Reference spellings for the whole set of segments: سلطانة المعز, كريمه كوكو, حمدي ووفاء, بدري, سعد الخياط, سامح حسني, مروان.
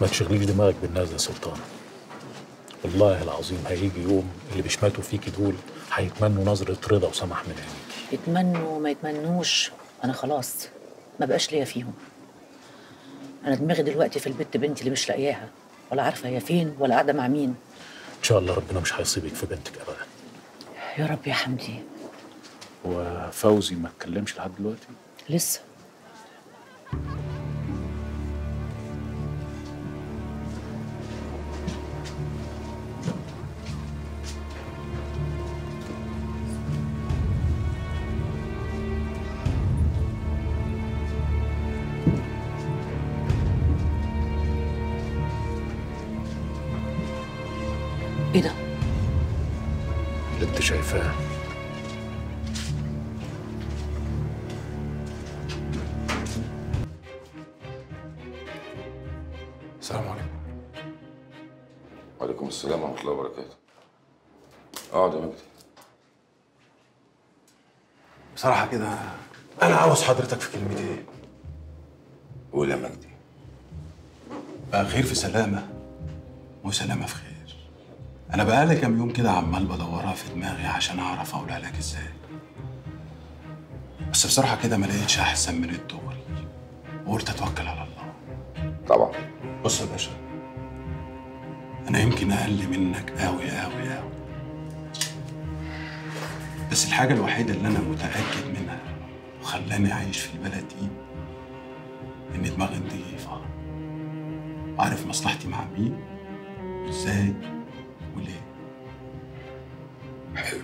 ما تشغليش دماغك بالناس يا سلطان. والله العظيم هيجي يوم اللي بيشماتوا فيكي دول هيتمنوا نظرة رضا وسمح من عينيكي. يتمنوا ما يتمنوش أنا خلاص ما بقاش ليا فيهم. أنا دماغي دلوقتي في البت بنتي اللي مش لاقياها، ولا عارفة هي فين ولا قاعدة مع مين. إن شاء الله ربنا مش هيصيبك في بنتك أبدا. يا رب يا حمدي. وفوزي ما اتكلمش لحد دلوقتي؟ لسه. ايه ده؟ اللي انت شايفاه السلام عليكم. وعليكم السلام ورحمة الله وبركاته. اقعد يا مجدي. بصراحة كده أنا عاوز حضرتك في كلمتين. قول يا مجدي. بقى خير في سلامة وسلامة في خير. أنا بقالي كام يوم كده عمال بدورها في دماغي عشان أعرف أقولها لك إزاي. بس بصراحة كده ما لقيتش أحسن من الدول وقلت أتوكل على الله. طبعًا. بص يا باشا، أنا يمكن أقل منك أوي أوي أوي، بس الحاجة الوحيدة اللي أنا متأكد منها وخلاني أعيش في البلد دي إن دماغي نضيفة، وعارف مصلحتي مع مين وإزاي وليه؟ حلو.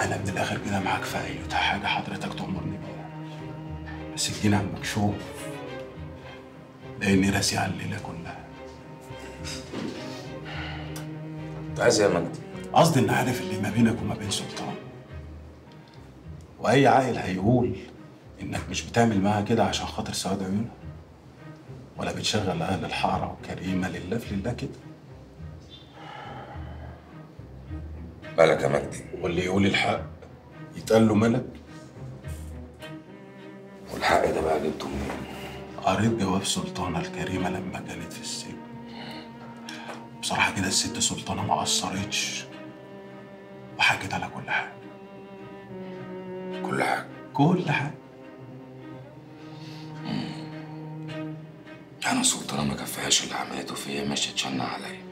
أنا من الآخر كده معاك في أي حاجة حضرتك تأمرني بيها، بس الدين عم مكشوف لأني راسي على الليلة كلها. أنت عايز إيه يا مجدي؟ قصدي إن عارف اللي ما بينك وما بين سلطان، وأي عاقل هيقول إنك مش بتعمل معاها كده عشان خاطر سواد عيونها، ولا بتشغل أهل الحارة وكريمة لله في لله كده. مالك يا مجدي؟ واللي يقول الحق يتقال له ملك. والحق ده بقى جبته منين؟ قريت جواب سلطانة الكريمة لما كانت في السجن. بصراحة كده الست سلطانة ما قصرتش وحكت على كل حاجة. كل حاجة؟ كل حاجة. أنا السلطانة ما كفاهاش اللي عملته فيا، ماشية تشنق عليا.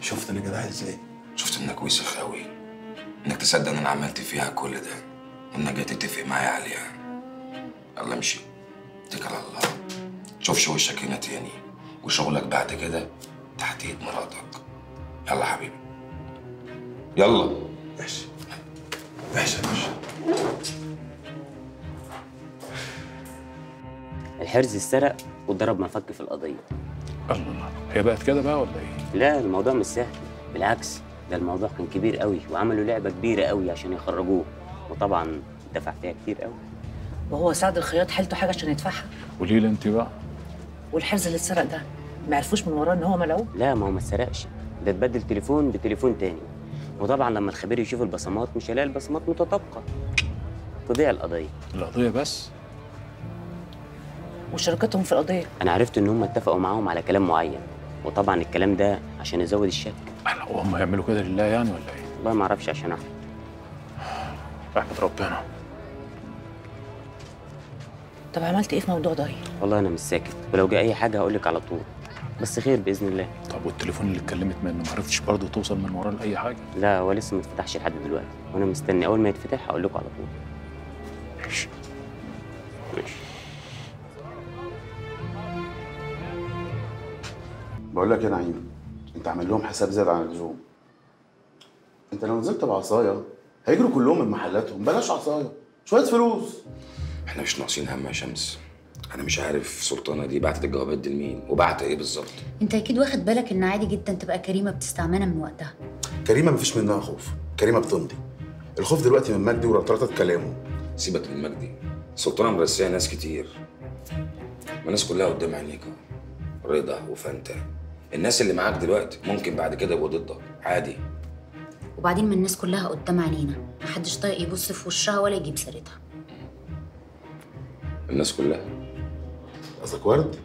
شفت انا جدع ازاي؟ شفت انك وسخ قوي، انك تصدق ان انا عملت فيها كل ده، وانك جاي تتفق معايا عليها. يلا امشي، اتكل على الله، شوفش وشك هنا تاني، وشغلك بعد كده تحت ايد مراتك. يلا حبيبي، يلا. ماشي ماشي يا باشا. الحرز اتسرق واتضرب مفك في القضيه. الله، هي بقت كده بقى ولا ايه؟ لا الموضوع مش سهل، بالعكس ده الموضوع كان كبير قوي وعملوا لعبه كبيره قوي عشان يخرجوه، وطبعا دفع فيها كتير قوي. وهو سعد الخياط حيلته حاجه عشان يدفعها. وليلى انت بقى؟ والحرز اللي اتسرق ده ما عرفوش من وراه ان هو ملعون؟ لا ما هو ما اتسرقش، ده اتبدل تليفون بتليفون تاني، وطبعا لما الخبير يشوف البصمات مش هيلاقي البصمات متطابقه. تضيع القضيه. القضيه بس؟ وشركتهم في القضيه. انا عرفت ان هم اتفقوا معاهم على كلام معين، وطبعا الكلام ده عشان يزود الشك. احنا وهم هيعملوا كده لله يعني ولا ايه؟ والله ما اعرفش، عشان احمد ربنا. طب عملت ايه في موضوع ده؟ والله انا مش ساكت، ولو جه اي حاجه هقول لك على طول، بس خير باذن الله. طب والتليفون اللي اتكلمت منه ما عرفتش برضه توصل من وراه لاي حاجه؟ لا هو لسه ما اتفتحش لحد دلوقتي، وانا مستني اول ما يتفتح هقول لكم على طول. ماشي ماشي. بقول لك يا نعيم، انت عامل لهم حساب زياده عن اللزوم. انت لو نزلت بعصايه هيجروا كلهم من محلاتهم. بلاش عصايه، شويه فلوس. احنا مش ناقصين هم يا شمس. انا مش عارف سلطانه دي بعتت الجوابات دي لمين وبعت ايه بالظبط. انت اكيد واخد بالك ان عادي جدا تبقى كريمه بتستعملنا من وقتها. كريمه مفيش منها خوف، كريمه بتمضي. الخوف دلوقتي من مجدي ورطرطه كلامه. سيبك من مجدي، سلطانه مرسيه ناس كتير، ما الناس كلها قدام عينيكوا. رضا وفانتا، الناس اللي معاك دلوقتي ممكن بعد كده يبقوا ضدك عادي. وبعدين ما الناس كلها قدام عينينا، محدش طايق يبص في وشها ولا يجيب سيرتها. الناس كلها؟ قصدك ورد؟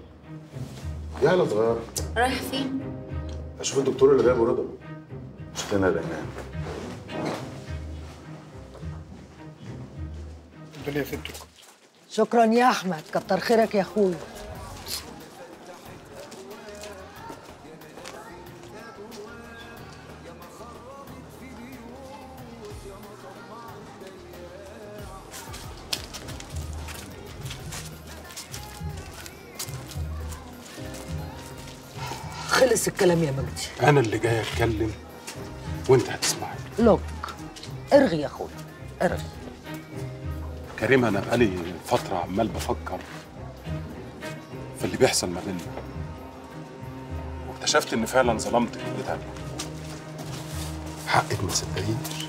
يلا صغير. رايح فين؟ اشوف الدكتور اللي جايبه رضا. شوف لنا العناية. الدنيا في الدكتور. شكرا يا احمد، كتر خيرك يا اخويا. خلص الكلام يا مجدي. أنا اللي جاي أتكلم وأنت هتسمعي. لوك ارغي يا أخويا ارغي. كريم أنا بقالي فترة عمال بفكر في اللي بيحصل ما بيننا، واكتشفت إن فعلا ظلمتك في تاني. حقك ما تصدقيش،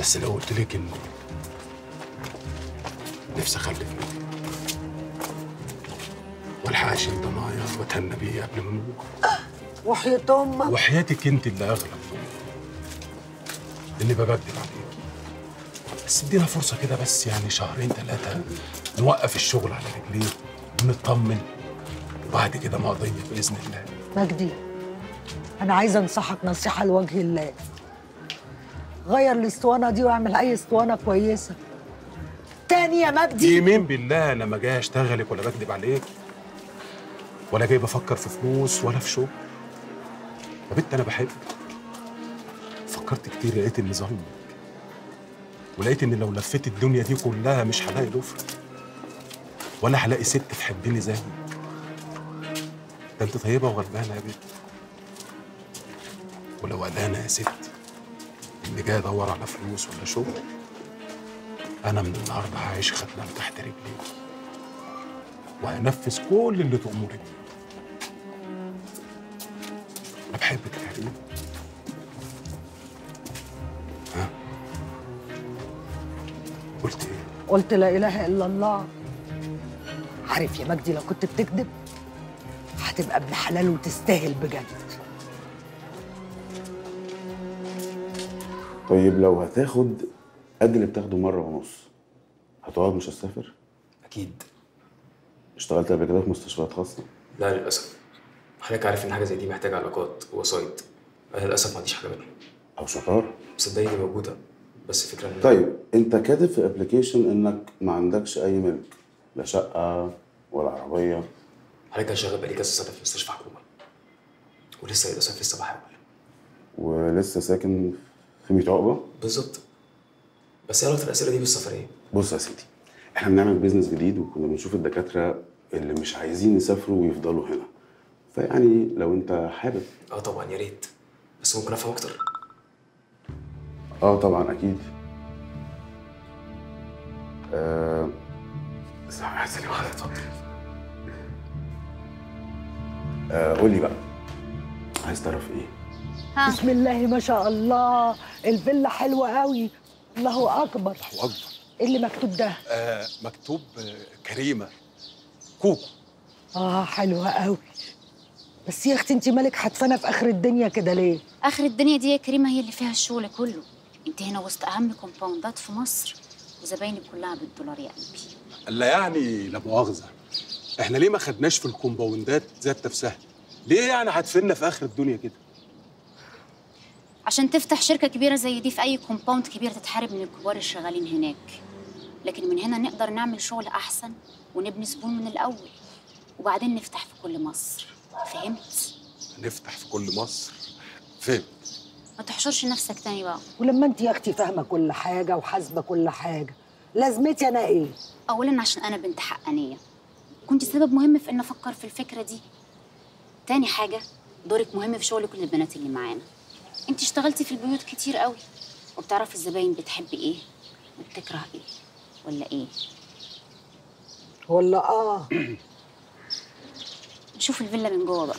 بس لو قلت لك إن نفسي أخلف منك والحقش انت معايا واتهنى بيه قبل ما اموت. وحياة امك وحياتك انت اللي اغلى، اللي ببدل عليك. بس ادينا فرصه كده، بس يعني شهرين ثلاثه نوقف الشغل على رجليه ونطمن، وبعد كده مقضيه باذن الله. مجدي انا عايزه انصحك نصيحه لوجه الله، غير الاسطوانه دي واعمل اي اسطوانه كويسه تاني يا مجدي. يمين بالله انا ما جاي اشتغلك ولا بكذب عليك، ولا جاي بفكر في فلوس ولا في شغل. يا بنت انا بحبك، فكرت كتير، لقيت اني ظالمك، ولقيت ان لو لفيت الدنيا دي كلها مش هلاقي لفرة، ولا هلاقي ست تحبني زيك. ده انت طيبه وغلبانه يا بنت، ولو قلقانه يا ست اني جاي ادور على فلوس ولا شغل، انا من النهارده هعيش خدام تحت رجليك، وهنفذ كل اللي تأمرني. أنا بحبك يا كريم. ها؟ قلت إيه؟ قلت لا إله إلا الله. عارف يا مجدي لو كنت بتكذب هتبقى ابن حلال وتستاهل بجد. طيب لو هتاخد قد اللي بتاخده مرة ونص هتقعد مش هتسافر؟ أكيد. اشتغلت قبل كده في مستشفيات خاصة؟ لا للأسف. حضرتك عارف إن حاجة زي دي محتاجة علاقات ووسايط، أنا للأسف ما عنديش حاجة منهم. أو شطار؟ صدقني موجودة، بس فكرة إن طيب أنت كاتب في أبلكيشن إنك ما عندكش أي ملك، لا شقة ولا عربية. حضرتك أنا شغال بقالي كذا سنة في مستشفى حكومة، ولسه للأسف لسه بحاول. ولسه ساكن في 100 عقبة؟ بالظبط. بس إيه علاقة الأسئلة دي بالسفرية؟ بص يا سيدي، إحنا بنعمل بيزنس جديد، وكنا بنشوف الدكاترة اللي مش عايزين يسافروا ويفضلوا هنا. فيعني لو انت حابب. طبعا يا ريت، بس ممكن افهم اكتر. طبعا اكيد. سامح حسني واحده اتفضل. قول لي بقى عايز تعرف ايه؟ بسم الله ما شاء الله، الفيلا حلوه قوي. الله اكبر الله اكبر. ايه اللي مكتوب ده؟ مكتوب كريمه كوكو. حلوه قوي. بس يا اختي انت مالك حتفانه في اخر الدنيا كده ليه؟ اخر الدنيا دي يا كريمه هي اللي فيها الشغل كله. انت هنا وسط اهم كومباوندات في مصر، وزباينك كلها بالدولار يا قلبي. لا يعني لا مؤاخذه، احنا ليه ما خدناش في الكومباوندات ذات نفسها؟ ليه يعني هتفنا في اخر الدنيا كده؟ عشان تفتح شركه كبيره زي دي في اي كومباوند كبير تتحارب من الكبار الشغالين هناك، لكن من هنا نقدر نعمل شغل احسن ونبني زبون من الاول، وبعدين نفتح في كل مصر. فهمت؟ نفتح في كل مصر. فهمت. ما تحشرش نفسك تاني بقى. ولما انت يا اختي فاهمه كل حاجه وحاسبه كل حاجه، لازمتي انا ايه؟ اولا عشان انا بنت حقانيه، كنت سبب مهم في ان افكر في الفكره دي. تاني حاجه دورك مهم في شغل كل البنات اللي معانا. انت اشتغلتي في البيوت كتير قوي، وبتعرفي الزباين بتحب ايه وبتكره ايه، ولا ايه؟ ولا نشوف الفيلا من جوه بقى.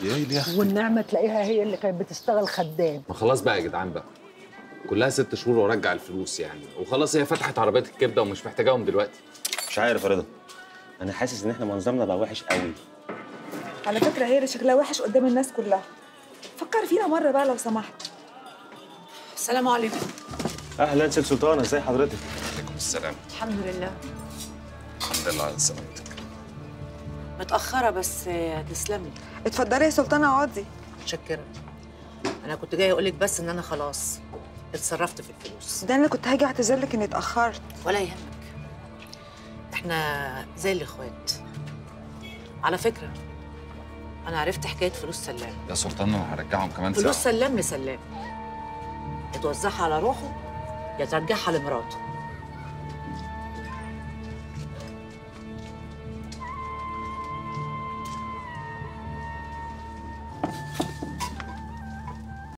والنعمه تلاقيها هي اللي كانت بتشتغل خدام. ما خلاص بقى يا جدعان بقى، كلها 6 شهور وارجع الفلوس يعني، وخلاص هي فتحت عربيات الكبده ومش محتاجاهم دلوقتي. مش عارف يا رضا، انا حاسس ان احنا منظمنا بقى وحش قوي. على فكره هي اللي شكلها وحش قدام الناس كلها. فكر فينا مره بقى لو سمحت. السلام عليكم. اهلا سيد سلطان، ازي حضرتك؟ وعليكم السلام. الحمد لله. الحمد لله على سلامتك. متأخرة بس هتسلمي. اتفضلي يا سلطانة اقعدي. متشكرة. أنا كنت جاية أقول لك بس إن أنا خلاص اتصرفت في الفلوس. ده أنا كنت هاجي أعتذر لك إني اتأخرت. ولا يهمك. إحنا زي الإخوات. على فكرة أنا عرفت حكاية فلوس سلام. يا سلطانة هرجعهم كمان ساعة. فلوس سلام لسلام. يتوزعها على روحه يا ترجعها لمراته.